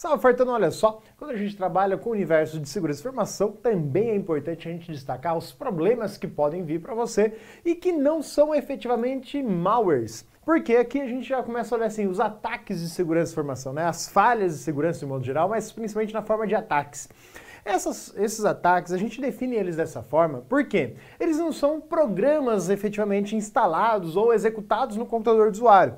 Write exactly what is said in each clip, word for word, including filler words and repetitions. Salve, Fortuna! Olha só, quando a gente trabalha com o universo de segurança de informação, também é importante a gente destacar os problemas que podem vir para você e que não são efetivamente malwares. Porque aqui a gente já começa a olhar assim, os ataques de segurança de informação, né? As falhas de segurança de modo geral, mas principalmente na forma de ataques. Essas, esses ataques, a gente define eles dessa forma, porque eles não são programas efetivamente instalados ou executados no computador do usuário.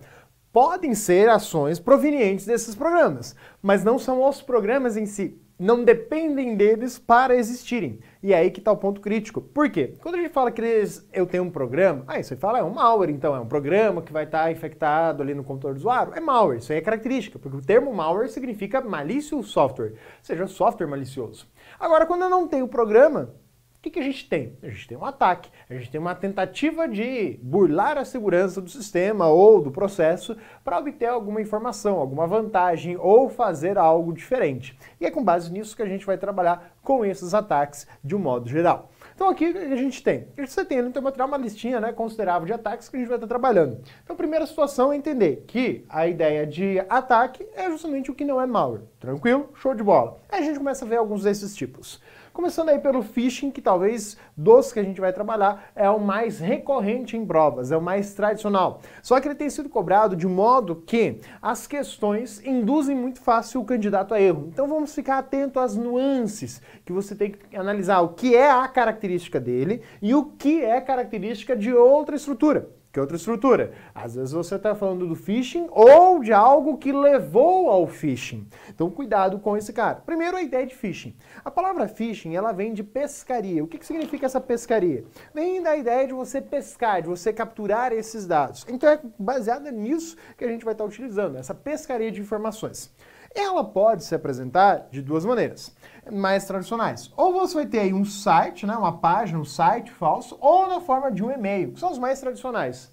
Podem ser ações provenientes desses programas, mas não são os programas em si, não dependem deles para existirem. E é aí que está o ponto crítico. Por quê? Quando a gente fala que eles, eu tenho um programa, aí você fala, é um malware, então é um programa que vai estar tá infectado ali no computador do usuário. É malware, isso aí é característica, porque o termo malware significa malício software, ou seja, software malicioso. Agora, quando eu não tenho programa, o que, que a gente tem? A gente tem um ataque, a gente tem uma tentativa de burlar a segurança do sistema ou do processo para obter alguma informação, alguma vantagem ou fazer algo diferente. E é com base nisso que a gente vai trabalhar com esses ataques de um modo geral. Então aqui o que a gente tem? Você tem no teu material uma listinha, né, considerável de ataques que a gente vai estar trabalhando. Então a primeira situação é entender que a ideia de ataque é justamente o que não é malware. Tranquilo? Show de bola. Aí a gente começa a ver alguns desses tipos. Começando aí pelo phishing, que talvez dos que a gente vai trabalhar é o mais recorrente em provas, é o mais tradicional. Só que ele tem sido cobrado de modo que as questões induzem muito fácil o candidato a erro. Então vamos ficar atento às nuances, que você tem que analisar o que é a característica dele e o que é característica de outra estrutura. Que outra estrutura? Às vezes você está falando do phishing ou de algo que levou ao phishing. Então cuidado com esse cara. Primeiro a ideia de phishing. A palavra phishing, ela vem de pescaria. O que, que significa essa pescaria? Vem da ideia de você pescar, de você capturar esses dados. Então é baseada nisso que a gente vai estar utilizando, essa pescaria de informações. Ela pode se apresentar de duas maneiras mais tradicionais. Ou você vai ter aí um site, né, uma página, um site falso, ou na forma de um e-mail, que são os mais tradicionais.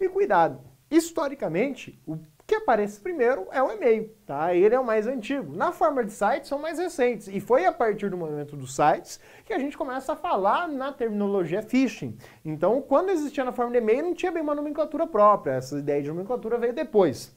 E cuidado, historicamente, o que aparece primeiro é o e-mail, tá? Ele é o mais antigo. Na forma de sites são mais recentes, e foi a partir do momento dos sites que a gente começa a falar na terminologia phishing. Então, quando existia na forma de e-mail, não tinha bem uma nomenclatura própria, essa ideia de nomenclatura veio depois.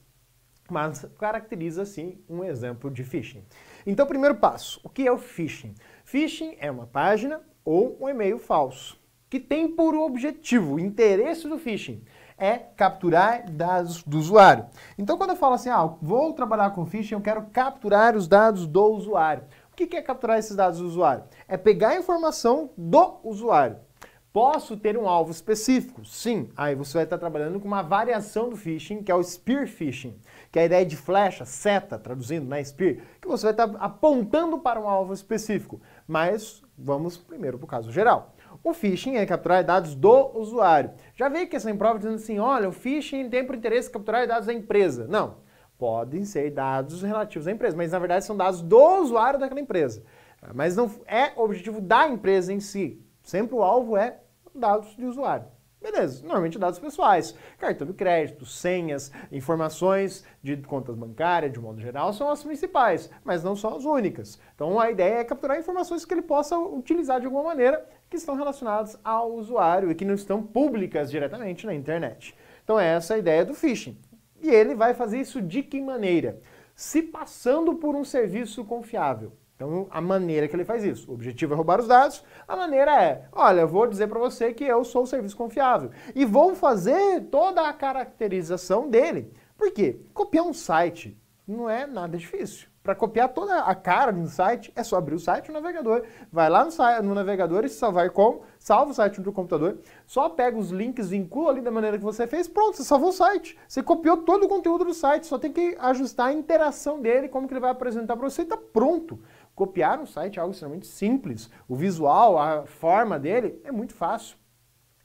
Mas caracteriza, sim, um exemplo de phishing. Então, primeiro passo, o que é o phishing? Phishing é uma página ou um e-mail falso, que tem por objetivo, o interesse do phishing, é capturar dados do usuário. Então, quando eu falo assim, ah, vou trabalhar com phishing, eu quero capturar os dados do usuário. O que é capturar esses dados do usuário? É pegar a informação do usuário. Posso ter um alvo específico? Sim. Aí você vai estar trabalhando com uma variação do phishing, que é o spear phishing, que é a ideia de flecha, seta, traduzindo, né, spear, que você vai estar apontando para um alvo específico. Mas vamos primeiro para o caso geral. O phishing é capturar dados do usuário. Já veio questão em prova dizendo assim, olha, o phishing tem por interesse capturar dados da empresa. Não. Podem ser dados relativos à empresa, mas na verdade são dados do usuário daquela empresa. Mas não é objetivo da empresa em si. Sempre o alvo é dados de usuário. Beleza, normalmente dados pessoais, cartão de crédito, senhas, informações de contas bancárias, de modo geral, são as principais, mas não são as únicas. Então a ideia é capturar informações que ele possa utilizar de alguma maneira, que estão relacionadas ao usuário e que não estão públicas diretamente na internet. Então essa é a ideia do phishing. E ele vai fazer isso de que maneira? Se passando por um serviço confiável. Então, a maneira que ele faz isso, o objetivo é roubar os dados, a maneira é, olha, eu vou dizer para você que eu sou o serviço confiável e vou fazer toda a caracterização dele. Por quê? Copiar um site não é nada difícil. Para copiar toda a cara de um site, é só abrir o site no navegador, vai lá no, no navegador e se salvar com, salva o site do computador, só pega os links, vincula ali da maneira que você fez, pronto, você salvou o site, você copiou todo o conteúdo do site, só tem que ajustar a interação dele, como que ele vai apresentar para você e está pronto. Copiar um site é algo extremamente simples, o visual, a forma dele é muito fácil.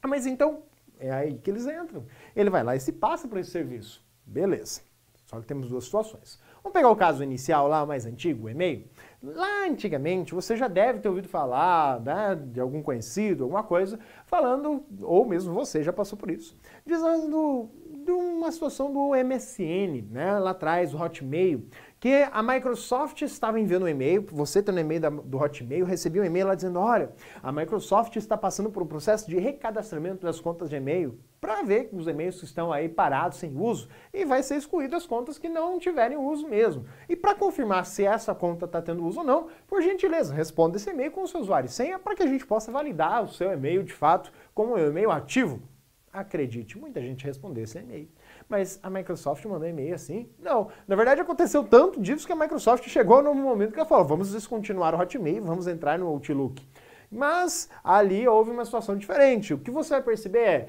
Mas então, é aí que eles entram. Ele vai lá e se passa por esse serviço. Beleza. Só que temos duas situações. Vamos pegar o caso inicial lá, mais antigo, o e-mail. Lá antigamente, você já deve ter ouvido falar, né, de algum conhecido, alguma coisa, falando, ou mesmo você já passou por isso, dizendo de uma situação do M S N, né, lá atrás, o Hotmail, que a Microsoft estava enviando um e-mail, você tendo um e-mail da, do Hotmail, recebia um e-mail lá dizendo, olha, a Microsoft está passando por um processo de recadastramento das contas de e-mail, para ver os e-mails que estão aí parados, sem uso, e vai ser excluído as contas que não tiverem uso mesmo. E para confirmar se essa conta está tendo uso ou não, por gentileza, responda esse e-mail com o seu usuário e senha para que a gente possa validar o seu e-mail de fato como um e-mail ativo. Acredite, muita gente respondeu esse e-mail. Mas a Microsoft mandou e-mail assim? Não. Na verdade, aconteceu tanto disso que a Microsoft chegou no momento que ela falou, vamos descontinuar o Hotmail, vamos entrar no Outlook. Mas ali houve uma situação diferente. O que você vai perceber é...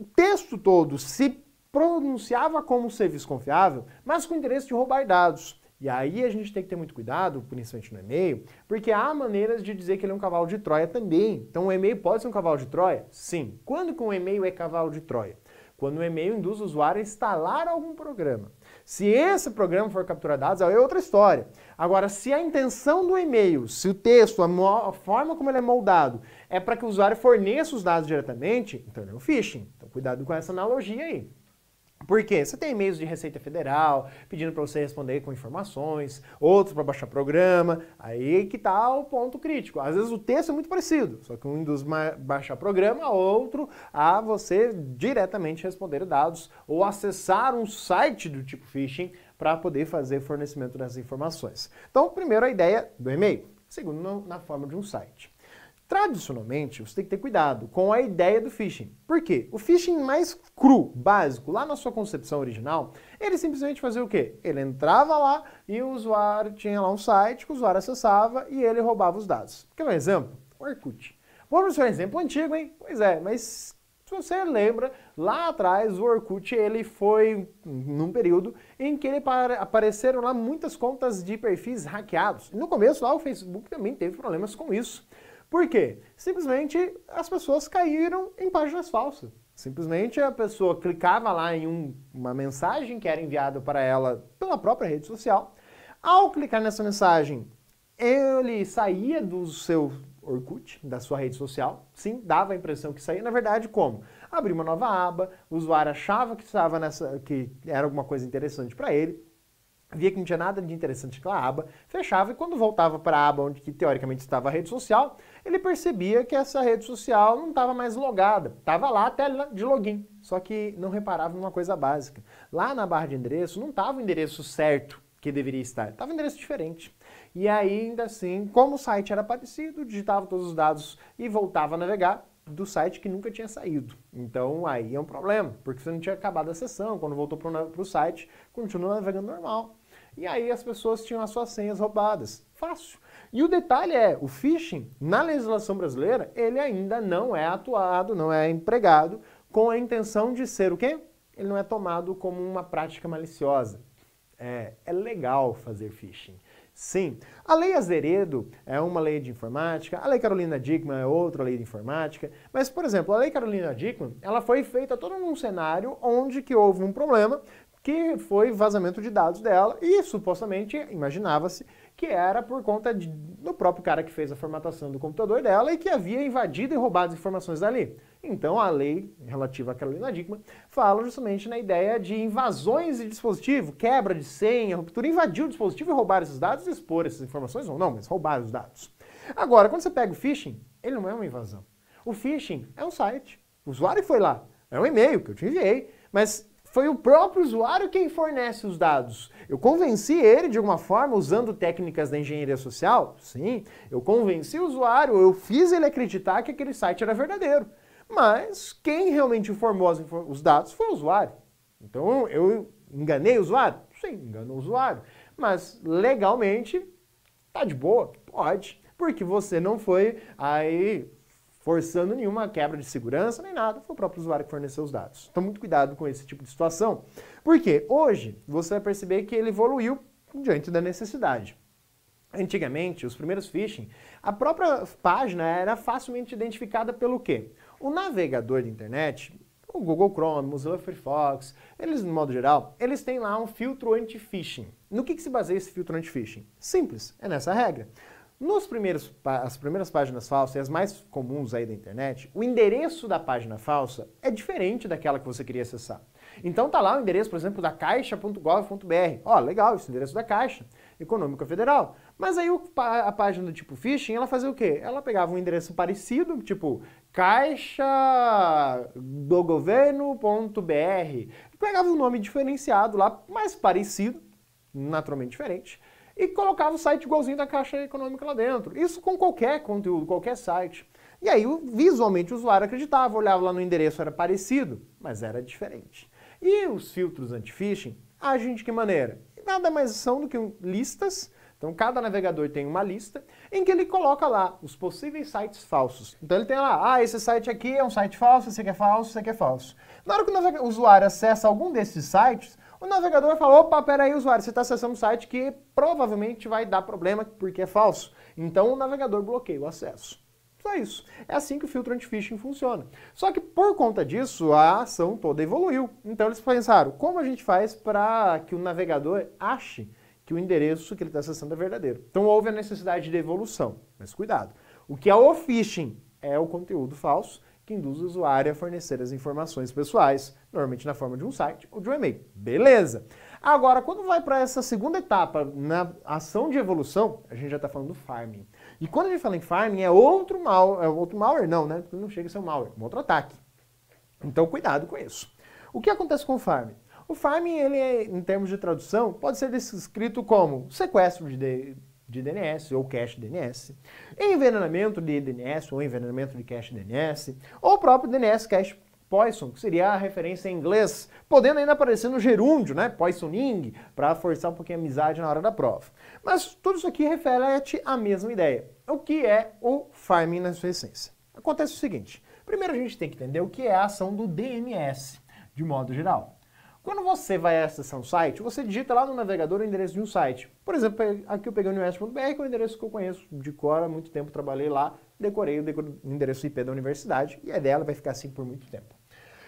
O texto todo se pronunciava como serviço confiável, mas com o interesse de roubar dados. E aí a gente tem que ter muito cuidado, principalmente no e-mail, porque há maneiras de dizer que ele é um cavalo de Troia também. Então o e-mail pode ser um cavalo de Troia? Sim. Quando que um e-mail é cavalo de Troia? Quando o e-mail induz o usuário a instalar algum programa. Se esse programa for capturar dados, é outra história. Agora, se a intenção do e-mail, se o texto, a, a forma como ele é moldado, é para que o usuário forneça os dados diretamente, então ele é um phishing. Então cuidado com essa analogia aí. Por quê? Você tem e-mails de Receita Federal, pedindo para você responder com informações, outros para baixar programa, aí que está o ponto crítico. Às vezes o texto é muito parecido, só que um induz a baixar programa, outro a você diretamente responder dados ou acessar um site do tipo phishing para poder fazer fornecimento dessas informações. Então, primeiro a ideia do e-mail, segundo na forma de um site. Tradicionalmente, você tem que ter cuidado com a ideia do phishing. Por quê? O phishing mais cru, básico, lá na sua concepção original, ele simplesmente fazia o quê? Ele entrava lá e o usuário tinha lá um site que o usuário acessava e ele roubava os dados. Quer um exemplo? O Orkut. Vamos ver um exemplo antigo, hein? Pois é, mas se você lembra, lá atrás o Orkut ele foi num período em que ele apareceram lá muitas contas de perfis hackeados. No começo lá o Facebook também teve problemas com isso. Por quê? Simplesmente as pessoas caíram em páginas falsas. Simplesmente a pessoa clicava lá em um, uma mensagem que era enviada para ela pela própria rede social. Ao clicar nessa mensagem, ele saía do seu Orkut, da sua rede social. Sim, dava a impressão que saía. Na verdade, como? Abria uma nova aba, o usuário achava que, estava nessa, que era alguma coisa interessante para ele. Via que não tinha nada de interessante naquela aba, fechava e quando voltava para a aba onde que teoricamente estava a rede social, ele percebia que essa rede social não estava mais logada, estava lá a tela de login, só que não reparava numa coisa básica. Lá na barra de endereço não estava o endereço certo que deveria estar, estava um endereço diferente. E aí, ainda assim, como o site era parecido, digitava todos os dados e voltava a navegar do site que nunca tinha saído. Então aí é um problema, porque você não tinha acabado a sessão, quando voltou para o site, continua navegando normal. E aí as pessoas tinham as suas senhas roubadas. Fácil. E o detalhe é, o phishing, na legislação brasileira, ele ainda não é atuado, não é empregado, com a intenção de ser o quê? Ele não é tomado como uma prática maliciosa. É, é legal fazer phishing. Sim. A Lei Azeredo é uma lei de informática, a Lei Carolina Dieckmann é outra lei de informática, mas, por exemplo, a Lei Carolina Dieckmann, ela foi feita todo num cenário onde que houve um problema, que foi vazamento de dados dela e supostamente imaginava-se que era por conta de, do próprio cara que fez a formatação do computador dela e que havia invadido e roubado as informações dali. Então a lei relativa à Carolina Dieckmann fala justamente na ideia de invasões de dispositivo, quebra de senha, ruptura, invadir o dispositivo e roubar esses dados e expor essas informações, ou não, mas roubar os dados. Agora, quando você pega o phishing, ele não é uma invasão. O phishing é um site, o usuário foi lá, é um e-mail que eu te enviei, mas... Foi o próprio usuário quem fornece os dados. Eu convenci ele, de alguma forma, usando técnicas da engenharia social? Sim, eu convenci o usuário, eu fiz ele acreditar que aquele site era verdadeiro. Mas quem realmente informou os dados foi o usuário. Então, eu enganei o usuário? Sim, enganou o usuário. Mas, legalmente, tá de boa? Pode. Porque você não foi aí... forçando nenhuma quebra de segurança, nem nada, foi o próprio usuário que forneceu os dados. Então, muito cuidado com esse tipo de situação, porque hoje você vai perceber que ele evoluiu diante da necessidade. Antigamente, os primeiros phishing, a própria página era facilmente identificada pelo quê? O navegador de internet, o Google Chrome, Mozilla Firefox, eles, no modo geral, eles têm lá um filtro anti-phishing. No que, que se baseia esse filtro anti-phishing? Simples, é nessa regra. Nos primeiros, as primeiras páginas falsas, e as mais comuns aí da internet, o endereço da página falsa é diferente daquela que você queria acessar. Então tá lá o endereço, por exemplo, da caixa ponto gov ponto br. Ó, legal, esse endereço da Caixa Econômica Federal. Mas aí o, a, a página do tipo phishing, ela fazia o quê? Ela pegava um endereço parecido, tipo caixa do governo ponto br. Pegava um nome diferenciado lá, mais parecido, naturalmente diferente, e colocava o site igualzinho da Caixa Econômica lá dentro. Isso com qualquer conteúdo, qualquer site. E aí, visualmente, o usuário acreditava, olhava lá no endereço, era parecido, mas era diferente. E os filtros anti-phishing agem de que maneira? Nada mais são do que listas. Então, cada navegador tem uma lista em que ele coloca lá os possíveis sites falsos. Então, ele tem lá, ah, esse site aqui é um site falso, esse aqui é falso, esse aqui é falso. Na hora que o usuário acessa algum desses sites, o navegador fala, opa, peraí, usuário, você está acessando um site que provavelmente vai dar problema porque é falso. Então o navegador bloqueia o acesso. Só isso. É assim que o filtro anti-phishing funciona. Só que por conta disso, a ação toda evoluiu. Então eles pensaram, como a gente faz para que o navegador ache que o endereço que ele está acessando é verdadeiro? Então houve a necessidade de evolução. Mas cuidado. O que é o phishing? É o conteúdo falso que induz o usuário a fornecer as informações pessoais, normalmente na forma de um site ou de um e-mail. Beleza! Agora, quando vai para essa segunda etapa, na ação de evolução, a gente já está falando do farming. E quando a gente fala em farming, é outro malware, é outro malware não, né? Porque não chega a ser um malware, é um outro ataque. Então, cuidado com isso. O que acontece com o farming? O farming, ele é, em termos de tradução, pode ser descrito como sequestro de, de, de D N S ou cache D N S, envenenamento de D N S ou envenenamento de cache D N S, ou o próprio D N S cache poison, que seria a referência em inglês, podendo ainda aparecer no gerúndio, né, poisoning, para forçar um pouquinho a amizade na hora da prova. Mas tudo isso aqui reflete a mesma ideia. O que é o farming na sua essência? Acontece o seguinte, primeiro a gente tem que entender o que é a ação do D N S, de modo geral. Quando você vai acessar um site, você digita lá no navegador o endereço de um site. Por exemplo, aqui eu peguei o unioeste ponto br, que é um endereço que eu conheço de cor, há muito tempo trabalhei lá, decorei o endereço I P da universidade, e é dela, vai ficar assim por muito tempo.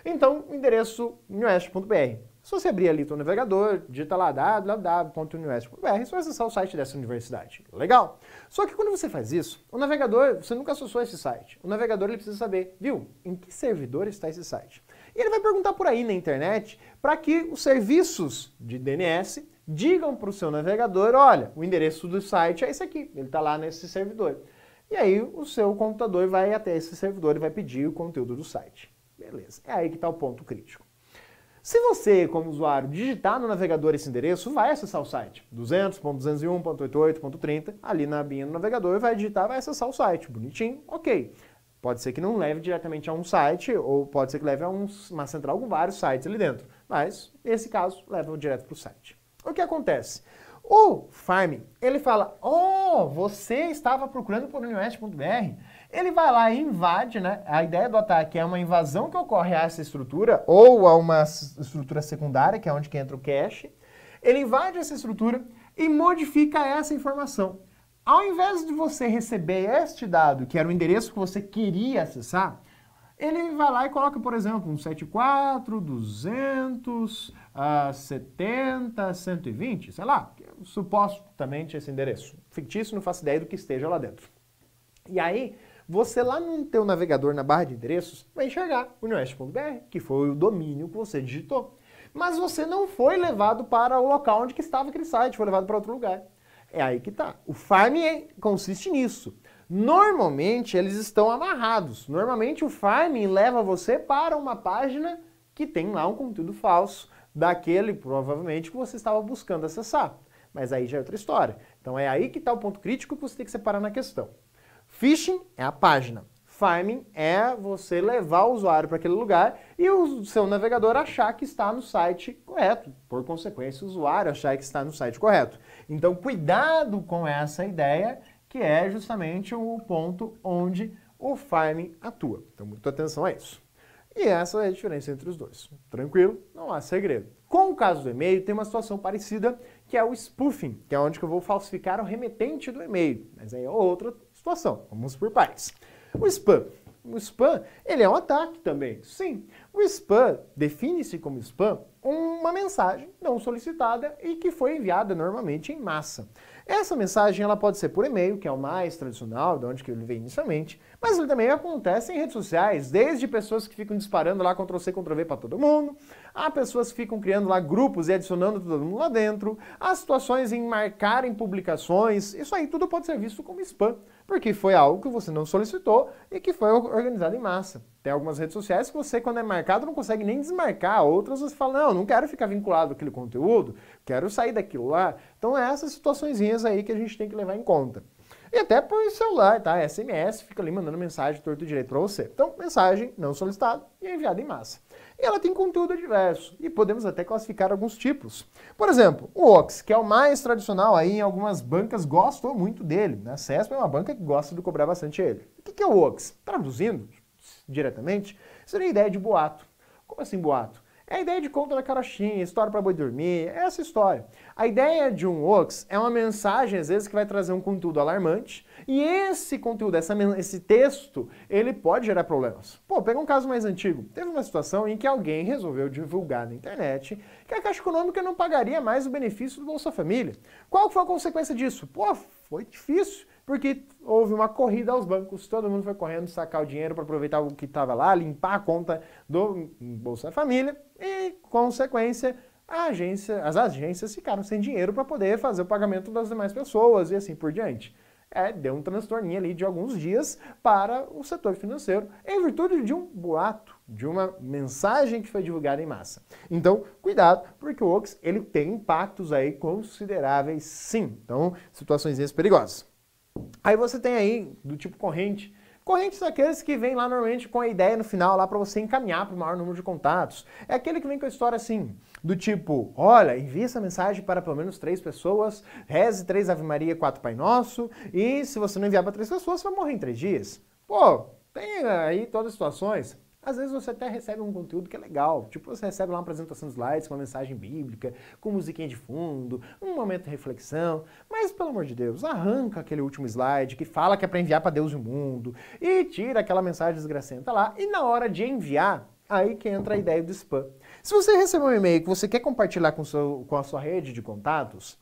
Então, o endereço unioeste ponto br. Se você abrir ali o seu navegador, digita lá w w w ponto unioeste ponto br, você vai acessar o site dessa universidade. Legal? Só que quando você faz isso, o navegador, você nunca acessou esse site. O navegador ele precisa saber, viu, em que servidor está esse site. E ele vai perguntar por aí na internet para que os serviços de D N S digam para o seu navegador, olha, o endereço do site é esse aqui, ele está lá nesse servidor. E aí o seu computador vai até esse servidor e vai pedir o conteúdo do site. Beleza, é aí que está o ponto crítico. Se você, como usuário, digitar no navegador esse endereço, vai acessar o site, duzentos ponto duzentos e um ponto oitenta e oito ponto trinta, ali na abinha do navegador, vai digitar, vai acessar o site, bonitinho, ok. Pode ser que não leve diretamente a um site, ou pode ser que leve a um, uma central com vários sites ali dentro. Mas, nesse caso, leva direto para o site. O que acontece? O farming, ele fala, oh, você estava procurando por unioeste ponto br. Ele vai lá e invade, né? A ideia do ataque é uma invasão que ocorre a essa estrutura, ou a uma estrutura secundária, que é onde que entra o cache. Ele invade essa estrutura e modifica essa informação. Ao invés de você receber este dado, que era o endereço que você queria acessar, ele vai lá e coloca, por exemplo, um setenta e quatro, duzentos, setenta, cento e vinte, sei lá, supostamente esse endereço. Fictício, não faço ideia do que esteja lá dentro. E aí, você lá no teu navegador, na barra de endereços, vai enxergar o unioeste ponto br, que foi o domínio que você digitou. Mas você não foi levado para o local onde que estava aquele site, foi levado para outro lugar. É aí que tá. O farming consiste nisso. Normalmente, eles estão amarrados. Normalmente, o farming leva você para uma página que tem lá um conteúdo falso, daquele, provavelmente, que você estava buscando acessar. Mas aí já é outra história. Então, é aí que está o ponto crítico que você tem que separar na questão. Phishing é a página. Farming é você levar o usuário para aquele lugar e o seu navegador achar que está no site correto. Por consequência, o usuário achar que está no site correto. Então, cuidado com essa ideia, que é justamente o ponto onde o farming atua. Então, muita atenção a isso. E essa é a diferença entre os dois. Tranquilo? Não há segredo. Com o caso do e-mail, tem uma situação parecida, que é o spoofing, que é onde que eu vou falsificar o remetente do e-mail. Mas aí é outra situação. Vamos por partes. O spam. O spam, ele é um ataque também. Sim, o spam define-se como spam uma mensagem não solicitada e que foi enviada normalmente em massa. Essa mensagem ela pode ser por e-mail, que é o mais tradicional, de onde que ele veio inicialmente, mas ele também acontece em redes sociais, desde pessoas que ficam disparando lá control C, control V para todo mundo, a pessoas que ficam criando lá grupos e adicionando todo mundo lá dentro, as situações em marcar em publicações, isso aí tudo pode ser visto como spam, porque foi algo que você não solicitou e que foi organizado em massa. Tem algumas redes sociais que você, quando é marcado, não consegue nem desmarcar. Outras você fala, não, não quero ficar vinculado àquele conteúdo, quero sair daquilo lá. Então é essas situaçõezinhas aí que a gente tem que levar em conta. E até por celular, tá? S M S fica ali mandando mensagem torto direito para você. Então, mensagem não solicitada e enviada em massa. E ela tem conteúdo diverso, e podemos até classificar alguns tipos. Por exemplo, o Ox, que é o mais tradicional aí, em algumas bancas gostam muito dele. A CESPE é uma banca que gosta de cobrar bastante ele. O que é o Ox? Traduzindo diretamente, seria a ideia de boato. Como assim boato? É a ideia de conta da carochinha, história para boi dormir, é essa história. A ideia de um Ox é uma mensagem, às vezes, que vai trazer um conteúdo alarmante, e esse conteúdo, essa, esse texto, ele pode gerar problemas. Pô, pega um caso mais antigo. Teve uma situação em que alguém resolveu divulgar na internet que a Caixa Econômica não pagaria mais o benefício do Bolsa Família. Qual foi a consequência disso? Pô, foi difícil. Porque houve uma corrida aos bancos, todo mundo foi correndo sacar o dinheiro para aproveitar o que estava lá, limpar a conta do Bolsa Família e, consequência, a agência, as agências ficaram sem dinheiro para poder fazer o pagamento das demais pessoas e assim por diante. É, deu um transtorninho ali de alguns dias para o setor financeiro, em virtude de um boato, de uma mensagem que foi divulgada em massa. Então, cuidado, porque o Ox, ele tem impactos aí consideráveis sim. Então, situações perigosas. Aí você tem aí, do tipo corrente, corrente são aqueles que vêm lá normalmente com a ideia no final lá para você encaminhar para o maior número de contatos. É aquele que vem com a história assim, do tipo, olha, envia essa mensagem para pelo menos três pessoas, reze três Ave Maria, quatro Pai Nosso, e se você não enviar para três pessoas, você vai morrer em três dias. Pô, tem aí todas as situações. Às vezes você até recebe um conteúdo que é legal, tipo você recebe lá uma apresentação de slides com uma mensagem bíblica, com musiquinha de fundo, um momento de reflexão, mas pelo amor de Deus, arranca aquele último slide que fala que é para enviar para Deus e o mundo e tira aquela mensagem desgracenta lá e na hora de enviar, aí que entra a ideia do spam. Se você recebeu um e-mail que você quer compartilhar com, seu, com a sua rede de contatos,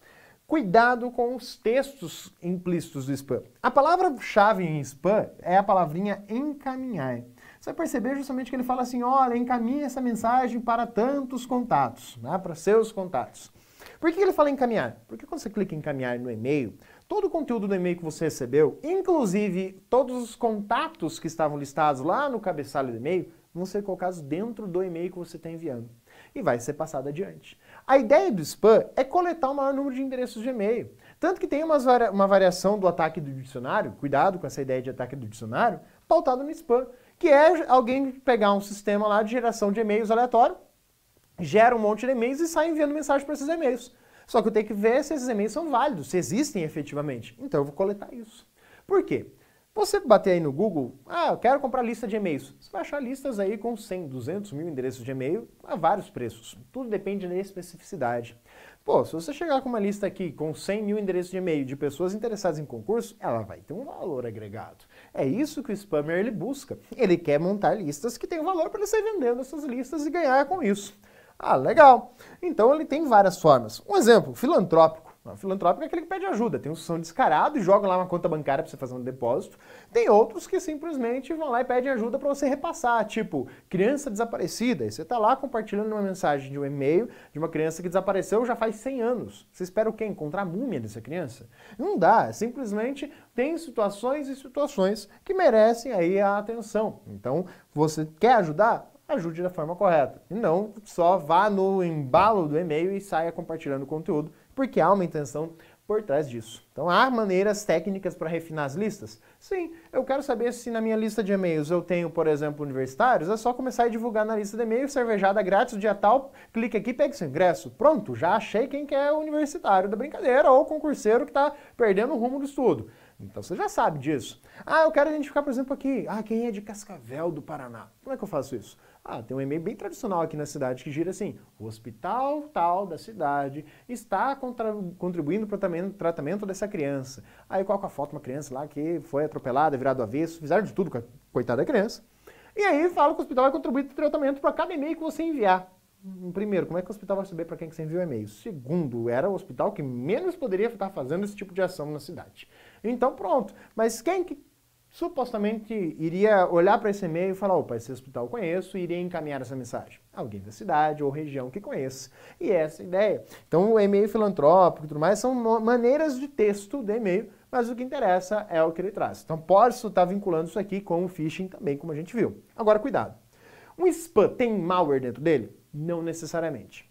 cuidado com os textos implícitos do spam. A palavra-chave em spam é a palavrinha encaminhar. Você vai perceber justamente que ele fala assim, olha, encaminha essa mensagem para tantos contatos, né, para seus contatos. Por que ele fala encaminhar? Porque quando você clica em encaminhar no e-mail, todo o conteúdo do e-mail que você recebeu, inclusive todos os contatos que estavam listados lá no cabeçalho do e-mail, vão ser colocados dentro do e-mail que você está enviando e vai ser passado adiante. A ideia do spam é coletar o maior número de endereços de e-mail. Tanto que tem umas varia- uma variação do ataque do dicionário, cuidado com essa ideia de ataque do dicionário, pautado no spam. Que é alguém pegar um sistema lá de geração de e-mails aleatório, gera um monte de e-mails e sai enviando mensagem para esses e-mails. Só que eu tenho que ver se esses e-mails são válidos, se existem efetivamente. Então eu vou coletar isso. Por quê? Você bater aí no Google, ah, eu quero comprar lista de e-mails. Você vai achar listas aí com cem, duzentos mil endereços de e-mail a vários preços. Tudo depende da especificidade. Pô, se você chegar com uma lista aqui com cem mil endereços de e-mail de pessoas interessadas em concurso, ela vai ter um valor agregado. É isso que o spammer ele busca. Ele quer montar listas que tenham valor para ele sair vendendo essas listas e ganhar com isso. Ah, legal. Então ele tem várias formas. Um exemplo, filantrópico. O filantrópico é aquele que pede ajuda. Tem uns que são descarados e jogam lá uma conta bancária para você fazer um depósito. Tem outros que simplesmente vão lá e pedem ajuda para você repassar, tipo, criança desaparecida. E você está lá compartilhando uma mensagem de um e-mail de uma criança que desapareceu já faz cem anos. Você espera o quê? Encontrar a múmia dessa criança? Não dá. Simplesmente tem situações e situações que merecem aí a atenção. Então, você quer ajudar? Ajude da forma correta. E não só vá no embalo do e-mail e saia compartilhando o conteúdo, porque há uma intenção por trás disso. Então, há maneiras técnicas para refinar as listas? Sim, eu quero saber se na minha lista de e-mails eu tenho, por exemplo, universitários, é só começar a divulgar na lista de e-mails, cervejada grátis, dia tal, clica aqui, pega seu ingresso. Pronto, já achei quem que é o universitário da brincadeira ou o concurseiro que está perdendo o rumo do estudo. Então, você já sabe disso. Ah, eu quero identificar, por exemplo, aqui, ah, quem é de Cascavel do Paraná. Como é que eu faço isso? Ah, tem um e-mail bem tradicional aqui na cidade que gira assim, o hospital tal da cidade está contra, contribuindo para o tratamento, tratamento dessa criança. Aí coloca a foto de uma criança lá que foi atropelada, virado avesso, fizeram de tudo com a, com coitada da criança, e aí fala que o hospital vai contribuir para o tratamento para cada e-mail que você enviar. Primeiro, como é que o hospital vai saber para quem que você enviou o e-mail? Segundo, era o hospital que menos poderia estar fazendo esse tipo de ação na cidade. Então pronto, mas quem que supostamente iria olhar para esse e-mail e falar, opa, esse hospital eu conheço, e iria encaminhar essa mensagem? Alguém da cidade ou região que conheça. E essa é a ideia. Então o e-mail filantrópico e tudo mais são maneiras de texto do e-mail, mas o que interessa é o que ele traz. Então posso estar vinculando isso aqui com o phishing também, como a gente viu. Agora cuidado. Um spam tem malware dentro dele? Não necessariamente.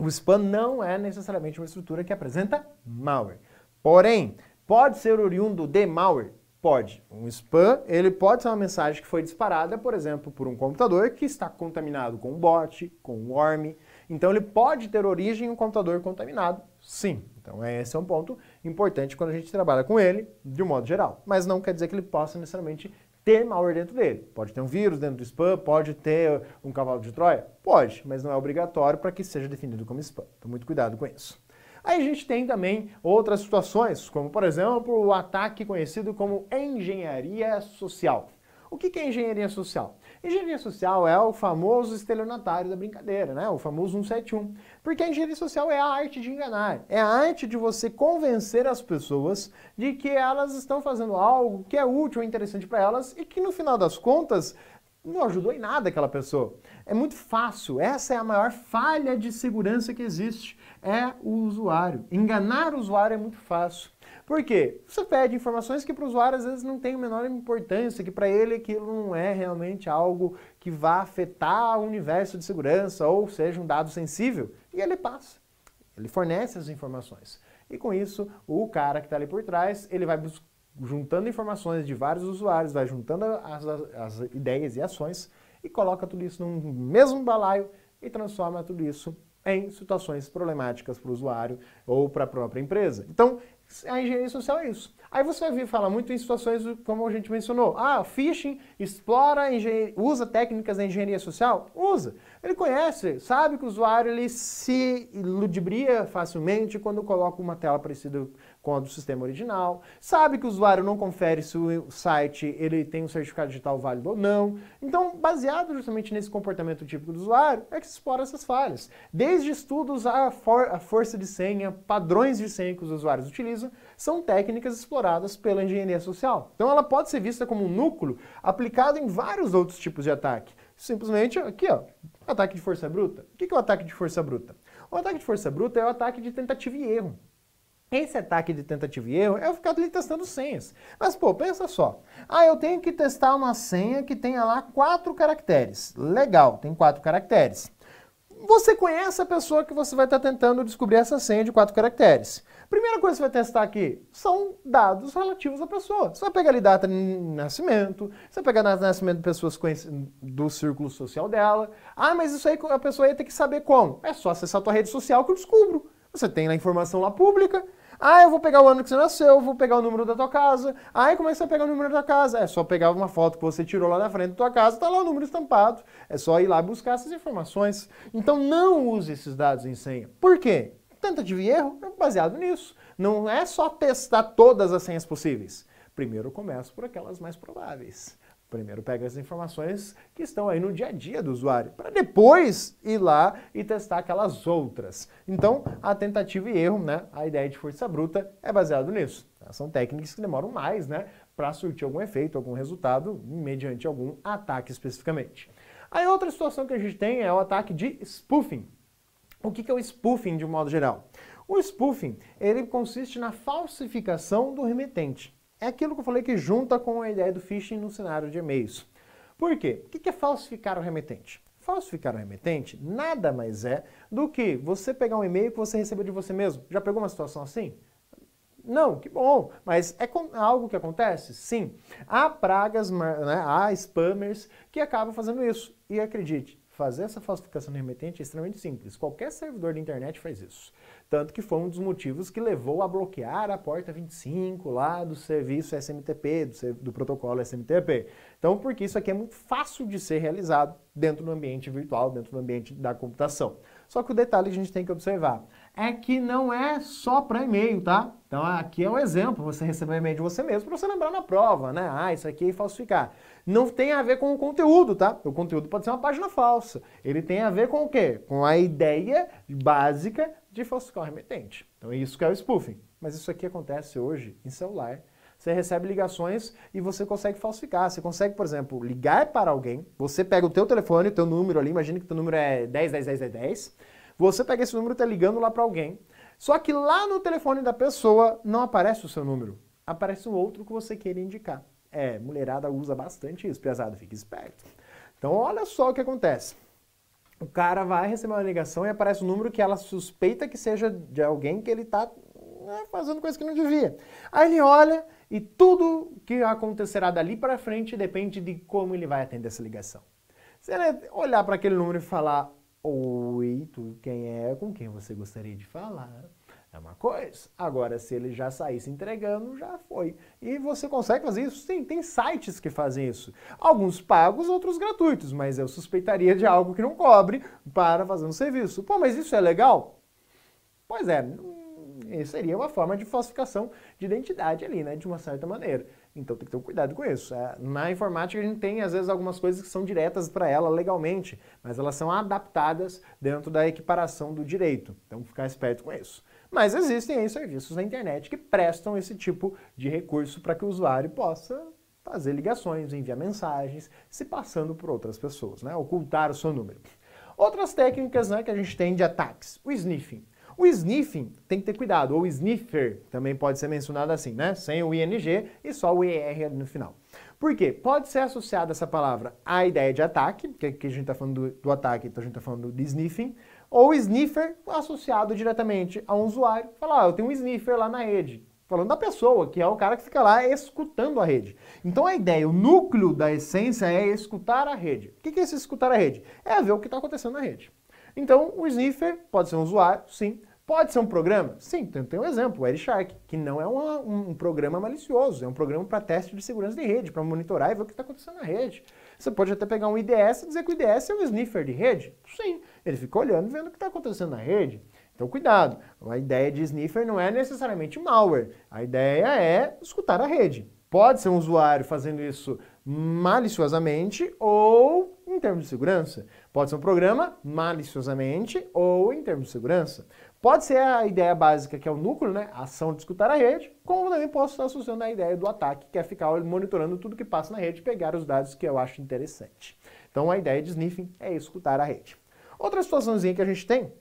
O spam não é necessariamente uma estrutura que apresenta malware. Porém, pode ser oriundo de malware? Pode. Um spam, ele pode ser uma mensagem que foi disparada, por exemplo, por um computador que está contaminado com um bot, com um worm. Então ele pode ter origem em um computador contaminado, sim. Então esse é um ponto importante quando a gente trabalha com ele, de um modo geral. Mas não quer dizer que ele possa necessariamente ter malware dentro dele. Pode ter um vírus dentro do spam, pode ter um cavalo de Troia? Pode, mas não é obrigatório para que seja definido como spam. Então muito cuidado com isso. Aí a gente tem também outras situações, como por exemplo, o ataque conhecido como engenharia social. O que é engenharia social? Engenharia social é o famoso estelionatário da brincadeira, né? O famoso um sete um. Porque a engenharia social é a arte de enganar, é a arte de você convencer as pessoas de que elas estão fazendo algo que é útil ou interessante para elas e que no final das contas não ajudou em nada aquela pessoa. É muito fácil, essa é a maior falha de segurança que existe, é o usuário. Enganar o usuário é muito fácil. Por quê? Você pede informações que para o usuário às vezes não tem a menor importância, que para ele aquilo não é realmente algo que vá afetar o universo de segurança, ou seja, um dado sensível, e ele passa. Ele fornece as informações. E com isso, o cara que está ali por trás, ele vai juntando informações de vários usuários, vai juntando as, as ideias e ações, e coloca tudo isso num mesmo balaio e transforma tudo isso em situações problemáticas para o usuário ou para a própria empresa. Então, a engenharia social é isso. Aí você vai vir falar muito em situações como a gente mencionou. Ah, phishing explora, usa técnicas da engenharia social? Usa. Ele conhece, sabe que o usuário ele se ludibria facilmente quando coloca uma tela parecida com a do sistema original, sabe que o usuário não confere se o site ele tem um certificado digital válido ou não. Então, baseado justamente nesse comportamento típico do usuário, é que se explora essas falhas. Desde estudos à for a força de senha, padrões de senha que os usuários utilizam, são técnicas exploradas pela engenharia social. Então ela pode ser vista como um núcleo aplicado em vários outros tipos de ataque. Simplesmente aqui, ó, ataque de força bruta. O que é o ataque de força bruta? O ataque de força bruta é o ataque de tentativa e erro. Esse ataque de tentativa e erro é eu ficar ali testando senhas. Mas, pô, pensa só. Ah, eu tenho que testar uma senha que tenha lá quatro caracteres. Legal, tem quatro caracteres. Você conhece a pessoa que você vai estar tentando descobrir essa senha de quatro caracteres. Primeira coisa que você vai testar aqui são dados relativos à pessoa. Você vai pegar ali data de nascimento, você vai pegar data de nascimento de pessoas do círculo social dela. Ah, mas isso aí a pessoa ia ter que saber como? É só acessar a tua rede social que eu descubro. Você tem a informação lá pública. Ah, eu vou pegar o ano que você nasceu, eu vou pegar o número da tua casa. Aí começa a pegar o número da tua casa. É só pegar uma foto que você tirou lá na frente da tua casa, está lá o número estampado. É só ir lá buscar essas informações. Então não use esses dados em senha. Por quê? Tentativa e erro é baseado nisso. Não é só testar todas as senhas possíveis. Primeiro eu começo por aquelas mais prováveis. Primeiro pega as informações que estão aí no dia a dia do usuário, para depois ir lá e testar aquelas outras. Então, a tentativa e erro, né, a ideia de força bruta é baseado nisso. São técnicas que demoram mais, né, para surtir algum efeito, algum resultado, mediante algum ataque especificamente. Aí outra situação que a gente tem é o ataque de spoofing. O que é o spoofing de um modo geral? O spoofing, ele consiste na falsificação do remetente. É aquilo que eu falei que junta com a ideia do phishing no cenário de e-mails. Por quê? O que é falsificar o remetente? Falsificar o remetente nada mais é do que você pegar um e-mail que você recebeu de você mesmo. Já pegou uma situação assim? Não, que bom, mas é algo que acontece? Sim. Há pragas, né? Há spammers que acabam fazendo isso. E acredite, fazer essa falsificação do remetente é extremamente simples. Qualquer servidor de internet faz isso. Tanto que foi um dos motivos que levou a bloquear a porta vinte e cinco lá do serviço S M T P, do, do protocolo S M T P. Então, porque isso aqui é muito fácil de ser realizado dentro do ambiente virtual, dentro do ambiente da computação. Só que o detalhe que a gente tem que observar é que não é só para e-mail, tá? Então, aqui é um exemplo, você recebeu um e-mail de você mesmo para você lembrar na prova, né? Ah, isso aqui é falsificar. não tem a ver com o conteúdo, tá? O conteúdo pode ser uma página falsa. Ele tem a ver com o quê? Com a ideia básica de falsificar o remetente. Então é isso que é o spoofing. Mas isso aqui acontece hoje em celular. Você recebe ligações e você consegue falsificar. Você consegue, por exemplo, ligar para alguém, você pega o teu telefone, o teu número ali, imagina que o teu número é dez, dez, dez, dez, dez, você pega esse número e tá ligando lá para alguém, só que lá no telefone da pessoa não aparece o seu número, aparece um outro que você queira indicar. É, mulherada usa bastante isso, pesado, fica esperto. Então olha só o que acontece. O cara vai receber uma ligação e aparece um número que ela suspeita que seja de alguém que ele tá fazendo coisa que não devia. Aí ele olha e tudo que acontecerá dali para frente depende de como ele vai atender essa ligação. Se ele olhar para aquele número e falar, oi, tu quem é, com quem você gostaria de falar, é uma coisa. Agora, se ele já sair se entregando, já foi. E você consegue fazer isso? Sim, tem sites que fazem isso. Alguns pagos, outros gratuitos, mas eu suspeitaria de algo que não cobre para fazer um serviço. Pô, mas isso é legal? Pois é, não. Seria uma forma de falsificação de identidade ali, né? De uma certa maneira. Então tem que ter cuidado com isso. Na informática a gente tem, às vezes, algumas coisas que são diretas para ela legalmente, mas elas são adaptadas dentro da equiparação do direito. Então ficar esperto com isso. Mas existem aí serviços na internet que prestam esse tipo de recurso para que o usuário possa fazer ligações, enviar mensagens, se passando por outras pessoas, né? Ocultar o seu número. Outras técnicas, né, que a gente tem de ataques. O sniffing. O sniffing tem que ter cuidado, ou sniffer também pode ser mencionado assim, né? Sem o I N G e só o E R ali no final. Por quê? Pode ser associada essa palavra à ideia de ataque, que aqui a gente está falando do, do ataque, então a gente está falando de sniffing, ou sniffer associado diretamente a um usuário. Falar, ah, eu tenho um sniffer lá na rede. Falando da pessoa, que é o cara que fica lá escutando a rede. Então a ideia, o núcleo da essência é escutar a rede. O que é esse escutar a rede? É ver o que está acontecendo na rede. Então o sniffer pode ser um usuário, sim. Pode ser um programa? Sim, tem um exemplo, o Wireshark, que não é uma, um, um programa malicioso, é um programa para teste de segurança de rede, para monitorar e ver o que está acontecendo na rede. Você pode até pegar um I D S e dizer que o I D S é um sniffer de rede? Sim, ele fica olhando e vendo o que está acontecendo na rede. Então cuidado, a ideia de sniffer não é necessariamente malware, a ideia é escutar a rede. Pode ser um usuário fazendo isso maliciosamente ou em termos de segurança. Pode ser um programa maliciosamente ou em termos de segurança. Pode ser a ideia básica, que é o núcleo, né? A ação de escutar a rede, como também posso estar associando a ideia do ataque, que é ficar monitorando tudo que passa na rede, pegar os dados que eu acho interessante. Então a ideia de sniffing é escutar a rede. Outra situaçãozinha que a gente tem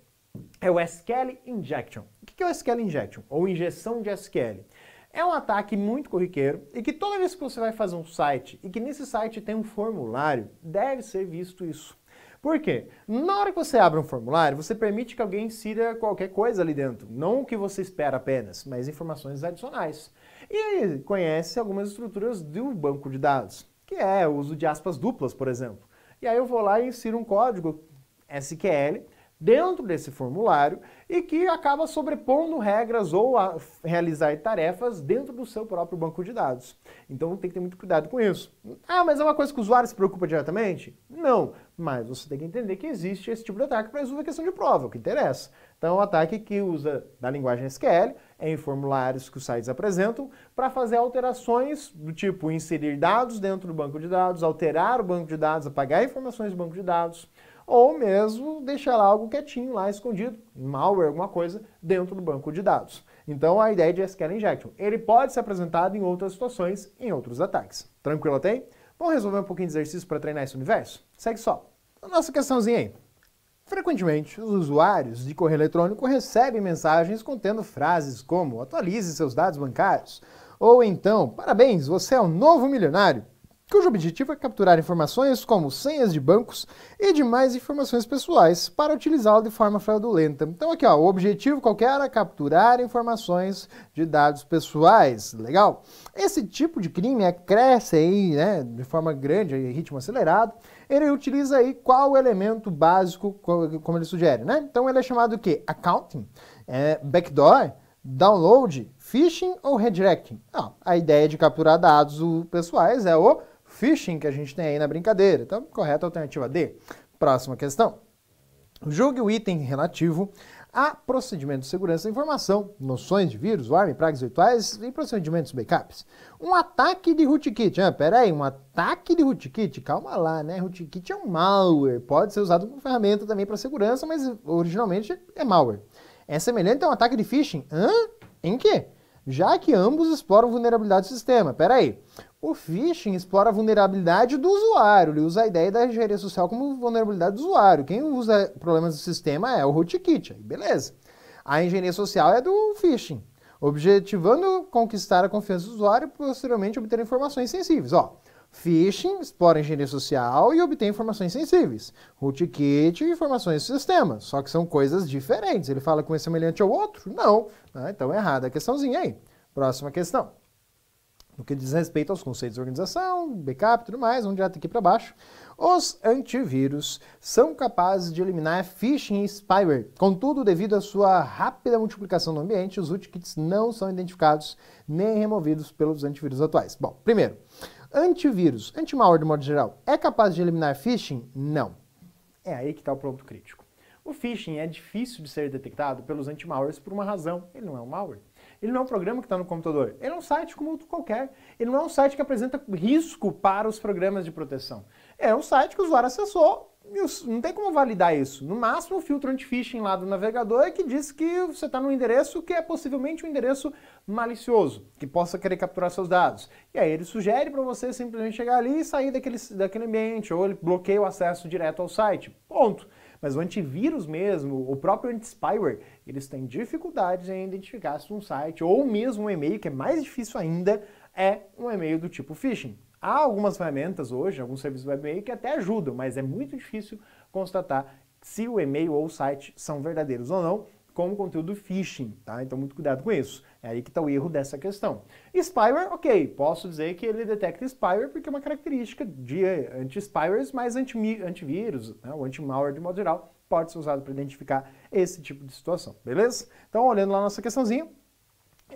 é o S Q L Injection. O que é o S Q L Injection? Ou injeção de S Q L. É um ataque muito corriqueiro e que toda vez que você vai fazer um site e que nesse site tem um formulário, deve ser visto isso. Por quê? Na hora que você abre um formulário, você permite que alguém insira qualquer coisa ali dentro. Não o que você espera apenas, mas informações adicionais. E aí conhece algumas estruturas do banco de dados, que é o uso de aspas duplas, por exemplo. E aí eu vou lá e insiro um código S Q L dentro desse formulário e que acaba sobrepondo regras ou a realizar tarefas dentro do seu próprio banco de dados. Então tem que ter muito cuidado com isso. Ah, mas é uma coisa que o usuário se preocupa diretamente? Não, mas você tem que entender que existe esse tipo de ataque para resolver a questão de prova, o que interessa. Então é um ataque que usa da linguagem S Q L, em formulários que os sites apresentam, para fazer alterações do tipo inserir dados dentro do banco de dados, alterar o banco de dados, apagar informações do banco de dados, ou mesmo deixar lá algo quietinho, lá escondido, malware, alguma coisa, dentro do banco de dados. Então a ideia de S Q L Injection, ele pode ser apresentado em outras situações, em outros ataques. Tranquilo até aí? Vamos resolver um pouquinho de exercício para treinar esse universo? Segue só. A nossa questãozinha aí. Frequentemente, os usuários de correio eletrônico recebem mensagens contendo frases como atualize seus dados bancários, ou então, parabéns, você é um novo milionário, cujo objetivo é capturar informações como senhas de bancos e demais informações pessoais para utilizá-la de forma fraudulenta. Então aqui, ó, o objetivo qualquer era capturar informações de dados pessoais, legal? Esse tipo de crime cresce aí, né, de forma grande, em ritmo acelerado. Ele utiliza aí qual elemento básico, como ele sugere, né? Então ele é chamado o quê? Accounting, é, backdoor, download, phishing ou redirecting? Não, a ideia de capturar dados pessoais é o phishing que a gente tem aí na brincadeira. Então, correta alternativa D. Próxima questão. Julgue o item relativo a procedimentos de segurança da informação, noções de vírus, worm, pragas virtuais e procedimentos backups. Um ataque de rootkit. Ah, pera aí, um ataque de rootkit? Calma lá, né? Rootkit é um malware. Pode ser usado como ferramenta também para segurança, mas originalmente é malware. É semelhante a um ataque de phishing. Hã? Em quê? Já que ambos exploram vulnerabilidade do sistema. Pera aí. O phishing explora a vulnerabilidade do usuário, ele usa a ideia da engenharia social como vulnerabilidade do usuário. Quem usa problemas do sistema é o rootkit, beleza. A engenharia social é do phishing, objetivando conquistar a confiança do usuário e posteriormente obter informações sensíveis. Ó, phishing explora a engenharia social e obtém informações sensíveis. Rootkit, informações do sistema, só que são coisas diferentes. Ele fala que um é semelhante ao outro? Não. Ah, então é errada a questãozinha aí. Próxima questão. No que diz respeito aos conceitos de organização, backup e tudo mais, vamos direto aqui para baixo. Os antivírus são capazes de eliminar phishing e spyware. Contudo, devido à sua rápida multiplicação no ambiente, os rootkits não são identificados nem removidos pelos antivírus atuais. Bom, primeiro, antivírus, anti-malware de modo geral, é capaz de eliminar phishing? Não. É aí que está o ponto crítico. O phishing é difícil de ser detectado pelos anti-malwares por uma razão, ele não é um malware. Ele não é um programa que está no computador, ele é um site como outro qualquer. Ele não é um site que apresenta risco para os programas de proteção. É um site que o usuário acessou, não tem como validar isso. No máximo, o filtro anti-phishing lá do navegador é que diz que você está num endereço que é possivelmente um endereço malicioso, que possa querer capturar seus dados. E aí ele sugere para você simplesmente chegar ali e sair daquele, daquele ambiente, ou ele bloqueia o acesso direto ao site, ponto. Mas o antivírus mesmo, o próprio anti-spyware, eles têm dificuldades em identificar se um site ou mesmo um e-mail, que é mais difícil ainda, é um e-mail do tipo phishing. Há algumas ferramentas hoje, alguns serviços web que até ajudam, mas é muito difícil constatar se o e-mail ou o site são verdadeiros ou não, como conteúdo phishing, tá? Então muito cuidado com isso. É aí que está o erro dessa questão. Spyware, ok, posso dizer que ele detecta spyware porque é uma característica de anti-spywares, mas antivírus, né, ou anti-malware de modo geral, pode ser usado para identificar esse tipo de situação, beleza? Então, olhando lá a nossa questãozinha,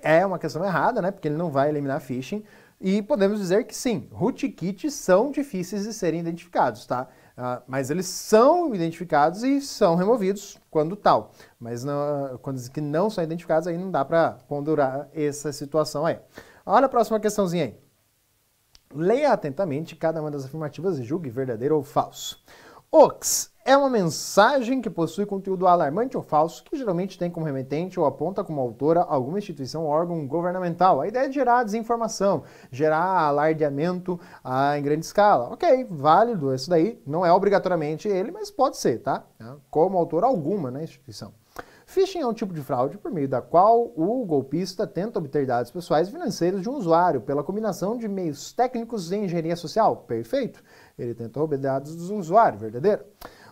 é uma questão errada, né, porque ele não vai eliminar phishing, e podemos dizer que sim, rootkits são difíceis de serem identificados, tá? Uh, mas eles são identificados e são removidos quando tal. Mas não, quando que não são identificados, aí não dá para ponderar essa situação aí. Olha a próxima questãozinha aí. Leia atentamente cada uma das afirmativas e julgue verdadeiro ou falso. O X é uma mensagem que possui conteúdo alarmante ou falso, que geralmente tem como remetente ou aponta como autora alguma instituição ou órgão governamental. A ideia é gerar desinformação, gerar alardeamento ah, em grande escala. Ok, válido, isso daí não é obrigatoriamente ele, mas pode ser, tá? Como autora alguma, né, instituição. Phishing é um tipo de fraude por meio da qual o golpista tenta obter dados pessoais e financeiros de um usuário pela combinação de meios técnicos e engenharia social. Perfeito. Ele tenta roubar dados do usuário, verdadeiro.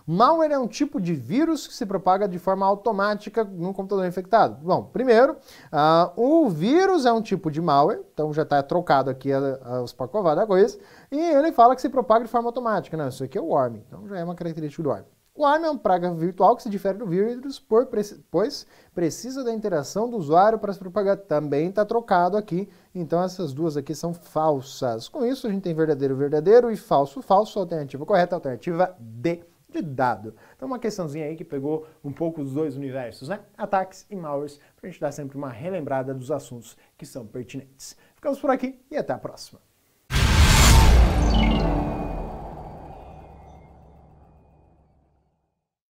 Malware é um tipo de vírus que se propaga de forma automática no computador infectado. Bom, primeiro, uh, o vírus é um tipo de malware, então já está trocado aqui a, a, os pacovados da coisa, e ele fala que se propaga de forma automática. Não, isso aqui é o worm, então já é uma característica do worm. O worm é uma praga virtual que se difere do vírus, por, pois precisa da interação do usuário para se propagar. Também está trocado aqui, então essas duas aqui são falsas. Com isso a gente tem verdadeiro, verdadeiro e falso, falso, alternativa correta, alternativa D. De dado. Então uma questãozinha aí que pegou um pouco dos dois universos, né? Ataques e malwares, para a gente dar sempre uma relembrada dos assuntos que são pertinentes. Ficamos por aqui e até a próxima.